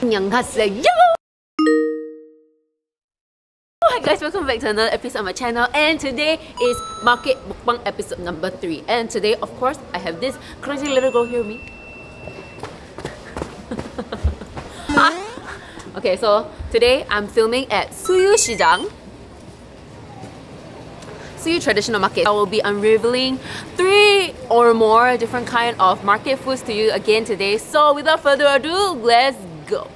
안녕하세요. Hi guys, welcome back to another episode of my channel, and today is market mukbang episode number 3. And today, of course, I have this crazy little girl here with me. Okay, so today I'm filming at Suyu Shijiang, Suyu traditional market. I will be unraveling 3 or more different kind of market foods to you again today. So without further ado, let's go.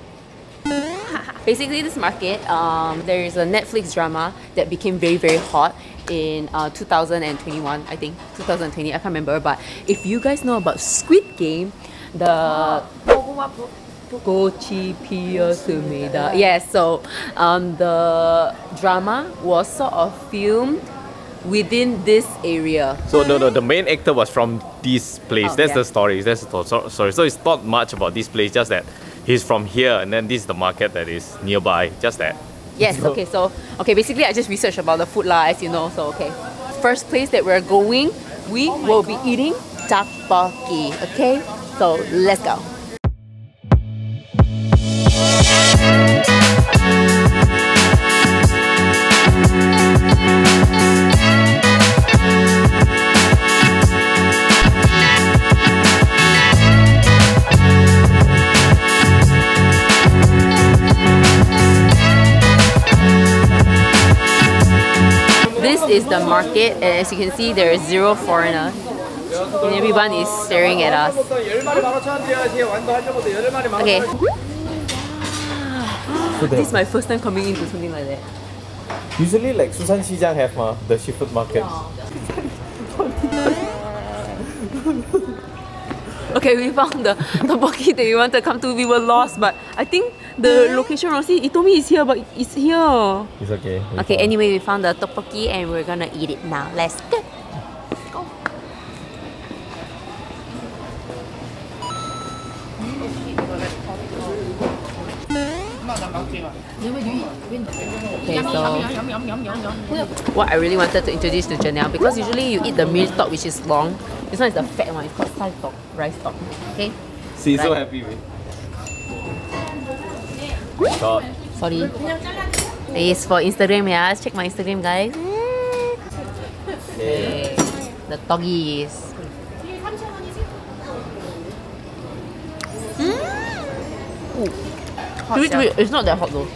Basically, this market, there is a Netflix drama that became very hot in 2021, I think, 2020, I can't remember. But if you guys know about Squid Game, the... Gochi Pia Sumida. Yes, so the drama was sort of filmed within this area. So no, the main actor was from this place. Oh, that's yeah. The story. That's the story. So it's not much about this place, just that he's from here, and then this is the market that is nearby, just that. Yes, okay, so, okay, basically I just researched about the food lah, as you know, so okay. First place that we're going, we will be eating tteokbokki, okay? So, let's go. Is the market, and as you can see, there is 0 foreigners, and everyone is staring at us. Okay. This is my first time coming into something like that. Usually, like Susan Shijiang have the seafood market. Okay, we found the tteokbokki that we want to come to. We were lost, but I think the location, Rossi, it told me it's here, but it's here. It's okay. Okay, anyway, we found the tteokbokki and we're gonna eat it now. Let's go. Okay, so what I really wanted to introduce to Janelle, because usually you eat the miltok, which is long. This one is the fat one. It's called Sai Tok, rice tok. Okay. She's so happy with. Stop. Sorry. It's for Instagram, yeah. Check my Instagram, guys. Okay. The toggies. Mm. It's not that hot though.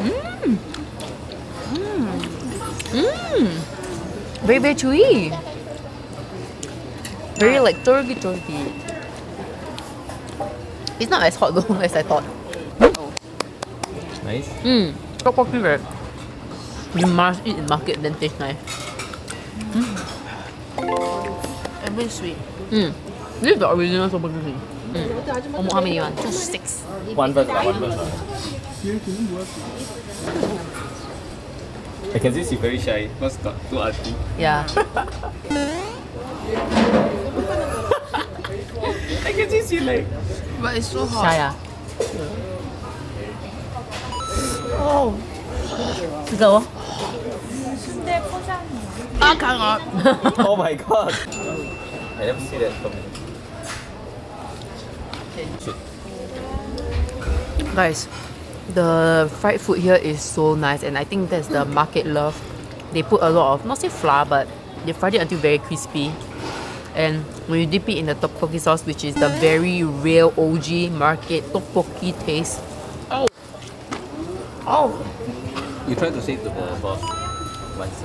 Mmm. Mmm. Mmm. Very chewy. Very like turkey. It's not as hot though as I thought. Nice. Mmm. Tteokbokki, right? You must eat in market, then taste nice. Mm. And very sweet. Mmm. This is the original tteokbokki. Mm. Almost how many you want? Just 6. One verse. I can see she's very shy. Not too arty. Yeah. I can just see like, but it's so hot. Yeah. Oh, go. Oh my god! I never see that coming. Guys, the fried food here is so nice, and I think that's the market love. They put a lot of, not say flour, but they fried it until very crispy. And when you dip it in the tteokbokki sauce, which is the very real OG market tteokbokki taste. Oh! Oh! You try to save the boss once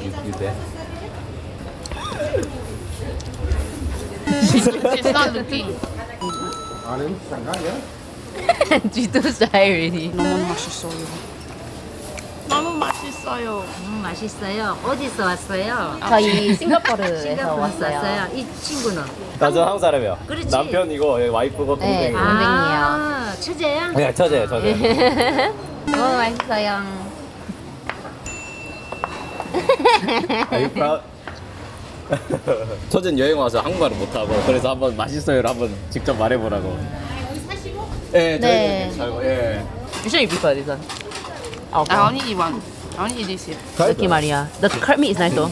you dare. She's not looking. She's too shy already. No more mashisoyo. 맛있어요. 어디서 왔어요? 저희 싱가포르에서 왔어요. 이 친구는? 나 한국 사람이요. 그렇지. 남편이고 와이프고 동생이에요. 네, 동생이에요. 처제야? 네, 처제예요. 너무 맛있어요. Are you proud? 처제는 여행 와서 한국말을 못하고 그래서 한번 맛있어요를 한번 직접 말해보라고. 사시고? 네, 저희는 살고. 예. Should you prefer this one? I only eat one. I want to eat this here. Okay, Maria. The crab meat is nice though.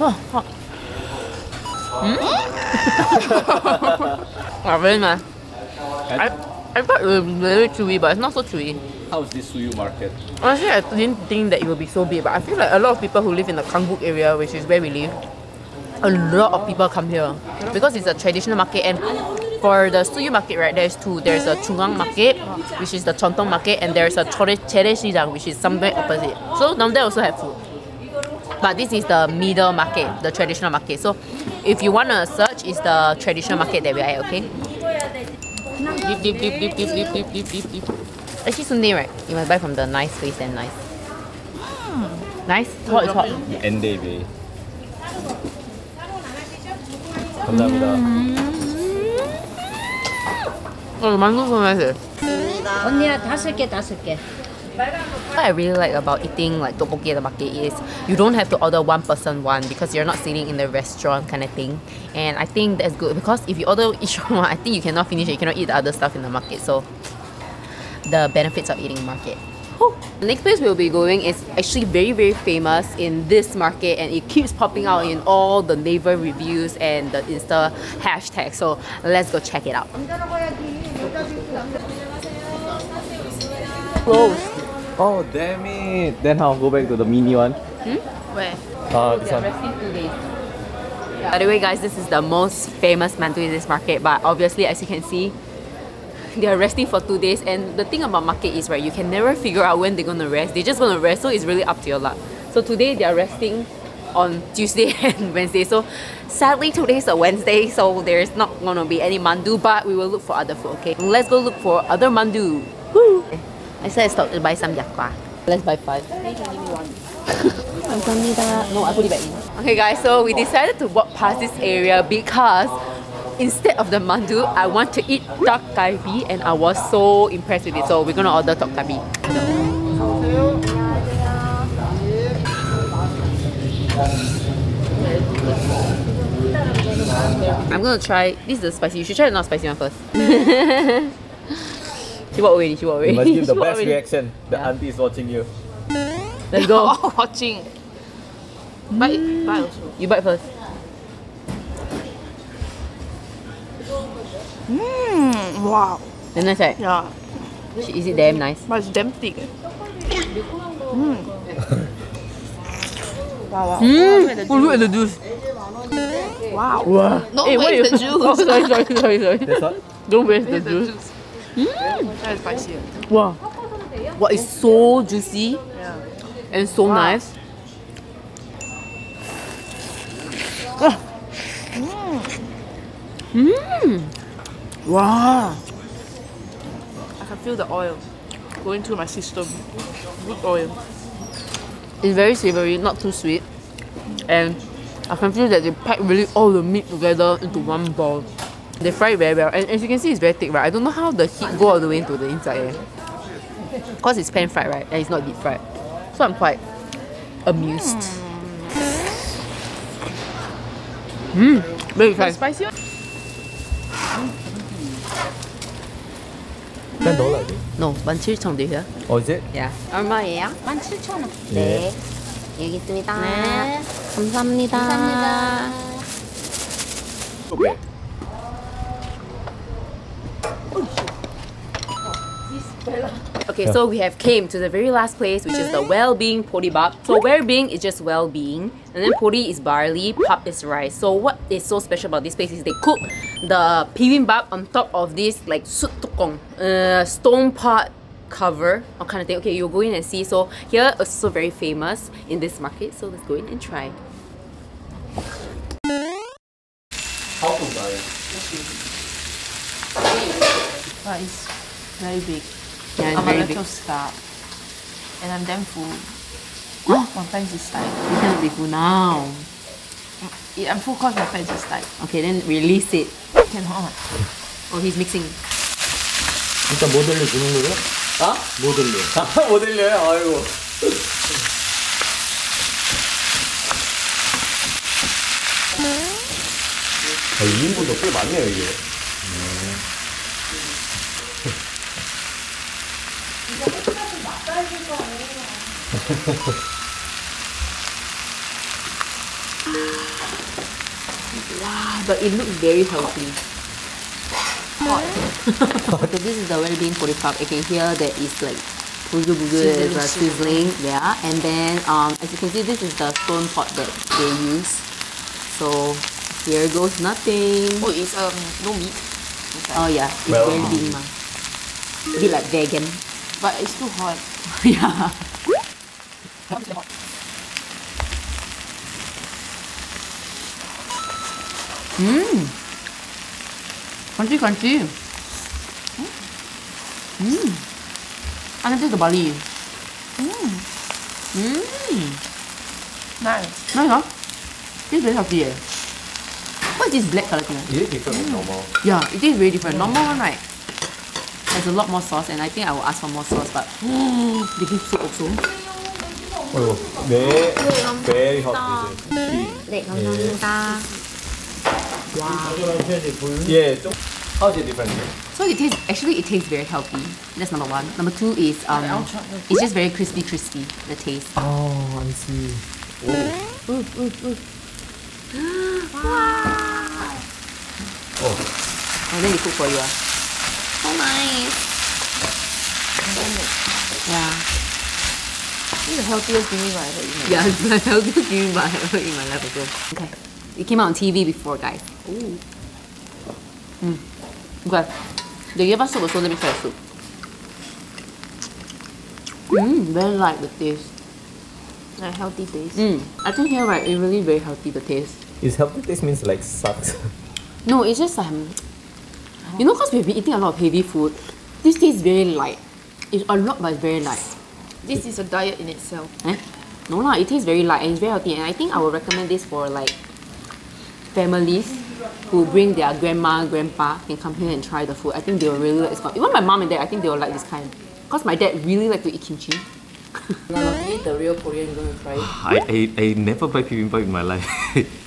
Oh, hot. Oh, very nice. I thought it was really chewy, but it's not so chewy. How's this Suyu market? Honestly, I didn't think that it would be so big, but I feel like a lot of people who live in the Kangbuk area, which is where we live, a lot of people come here because it's a traditional market. And for the Suyu market, right, there's two. There's a Chungang market, which is the Chontong market, and there's a Chore Shijiang, which is somewhere opposite. So down there also have food. But this is the middle market, the traditional market. So if you want to search, it's the traditional market that we are at, okay? Deep. Actually, someday, right, you must buy from the nice place and nice. Nice? Hot is hot. Ende bae. Oh, the mango is so nice. What I really like about eating like tteokbokki at the market is you don't have to order one person one because you're not sitting in the restaurant kind of thing. And I think that's good because if you order each one, I think you cannot finish it. You cannot eat the other stuff in the market. So the benefits of eating market. Oh. The next place we'll be going is actually very famous in this market, and it keeps popping out in all the neighbor reviews and the Insta hashtag. So let's go check it out. Close. Oh damn it! Then I'll go back to the mini one. Where? This one. By the way, guys, this is the most famous mandu in this market. But obviously, as you can see, they are resting for 2 days, and the thing about market is, right, you can never figure out when they're gonna rest. They're just gonna rest, so it's really up to your luck. So today they are resting on Tuesday and Wednesday. So sadly today's a Wednesday, so there's not gonna be any mandu, but we will look for other food, okay? Let's go look for other mandu. Woo! I said I stopped to buy some yakwa. Let's buy 5. You can give me 1. No, I put it back in. Okay guys, so we decided to walk past this area because instead of the mandu, I want to eat tteokbokki, and I was so impressed with it. So we're gonna order tteokbokki. I'm gonna try. This is the spicy. You should try the not spicy one first. She walked away. You must give the best reaction. The auntie is watching you. Let's go. Oh, watching. Bite also. You bite first. Wow. Then nice, right? Yeah. Is it damn nice? But it's damn thick. Wow. Look at the juice. Wow. Don't waste the juice. Oh, sorry. That's what? Don't waste the juice. That's spicy. Wow. What is so juicy and so nice. Wow! I can feel the oil going through my system. Good oil. It's very savory, not too sweet, and I can feel that they pack really all the meat together into one ball. They fry it very well, and as you can see, it's very thick, right? I don't know how the heat go all the way into the inside, because it's pan fried, right, and it's not deep fried. So I'm quite amused. Very spicy. $10? No, 17,000 here. Oh, is it? Yeah. 얼마예요? 17,000원. 네. 여기 있습니다. 네. 감사합니다. Okay. Okay, so we have came to the very last place, which is the well-being polypop. So well-being is just well-being, and then poly is barley, pop is rice. So what is so special about this place is they cook the bibimbap on top of this like sutukong, stone pot cover or kind of thing. Okay, you'll go in and see. So here is so very famous in this market. So let's go in and try. How to buy it? That is very big. Yeah, I'm a little starved, and I'm damn full. What? My pants is tight. You cannot be full now. I'm full because my pants is tight. Okay, then release it. You cannot. Oh, he's mixing. 일단 뭐 들려 주는 거예요? 아? 뭐 들려? 뭐 들려요? 아이고. 아, 2인분도 꽤 많네요 이게. Wow, but it looks very healthy. Hot. So this is the well-being polypop. Okay, here there is like booger sizzling. Yeah, and then as you can see, this is the stone pot that they use. So here goes nothing. Oh, it's no meat. Okay. Oh yeah, it's well, well-being ma. A bit like vegan. But it's too hot. Yeah. Hot. Mmm. Crunchy, crunchy. Mmm. I can taste the barley. Mmm. Mmm. Nice. Nice, huh? Tastes very healthy, eh? What is this black colour thing? Is it different from normal? Yeah, it tastes very different. Normal one, right? There's a lot more sauce, and I think I will ask for more sauce, but they give soup also. Oh, very hot. Yeah. Wow. Yeah. How's it different? So it tastes, actually it tastes very healthy. That's number one. Number two is it's just very crispy, the taste. Oh, I see. Oh. Oof, oof, oof. Wow. Oh. And then they cook for you. So nice. Yeah. This is the healthiest bibimbap I've ever eaten. Yeah, it's the healthiest bibimbap I've ever eaten in my life as well. Okay. It came out on TV before, guys. Ooh. Mm. Okay. They gave us soup, so let me try the soup. Mmm, very light the taste. A healthy taste. Mm. I think here, right, it really very healthy the taste. Is healthy taste means like sucks? No, it's just you know, cause we've been eating a lot of heavy food. This tastes very light. It's a lot, but it's very light. This is a diet in itself. Eh? No lah, it tastes very light and it's very healthy. And I think I would recommend this for like families who bring their grandma, grandpa can come here and try the food. I think they will really like this one. Even my mom and dad, I think they will like this kind. Because my dad really likes to eat kimchi. Eat the real Korean, going to try it. I never buy bibimbap in my life.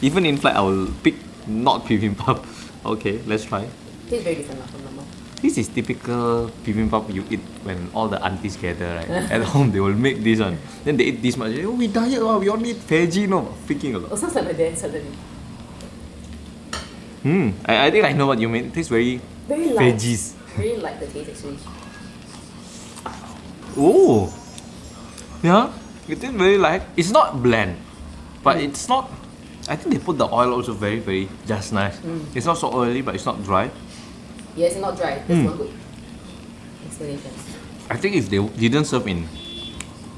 Even in flight, I will pick not bibimbap. Okay, let's try. Tastes very different from normal. This is typical bibimbap you eat when all the aunties gather, right? At home, they will make this one. Then they eat this much. Oh, we diet, wow. We only eat veggie, no. Freaking a lot. It sounds like my dad suddenly. Hmm, I think I know what you mean. It tastes very light. Veggies. I really like the taste actually. Oh! Yeah, it tastes very light. It's not bland, but it's not... I think they put the oil also very just nice. Mm. It's not so oily, but it's not dry. Yeah, it's not dry. That's not good explanation. I think if they didn't serve in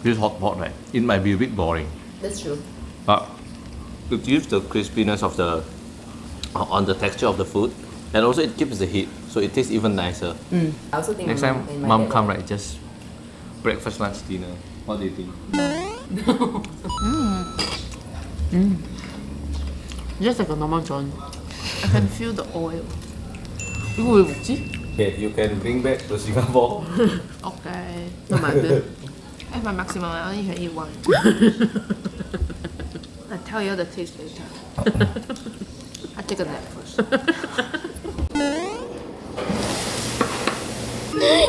this hot pot, right, it might be a bit boring. That's true. But it gives the crispiness of the... on the texture of the food, and also it keeps the heat, so it tastes even nicer. Mm. I also think next time mom come, right, just breakfast, lunch, dinner. What do you think? Mm. Mm. Just like a normal John. I can feel the oil. Okay, you can bring back to Singapore. Okay. No matter. At my maximum, I only can eat one. I'll tell you the taste later. Take a nap first.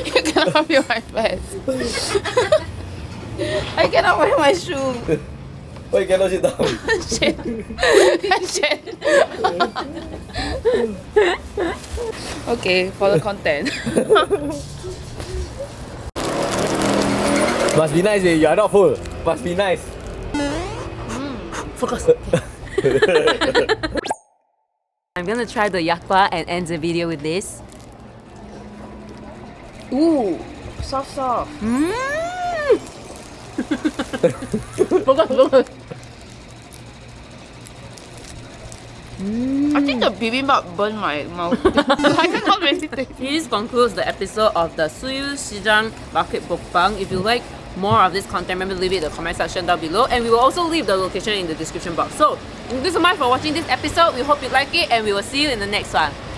You cannot feel my face. I cannot wear my shoe. Why cannot sit down? Shit. Shit. Okay, for the content. Must be nice, you are not full. Must be nice. Focus. I'm gonna try the yakwa and end the video with this. Ooh, soft. Mmm. Look. I think the bibimbap burned my mouth. I cannot really taste it. This concludes the episode of the Suyu Shijiang Bucket Mukbang. If you like more of this content, remember to leave it in the comment section down below, and we will also leave the location in the description box. So, thank you so much for watching this episode. We hope you like it, and we will see you in the next one.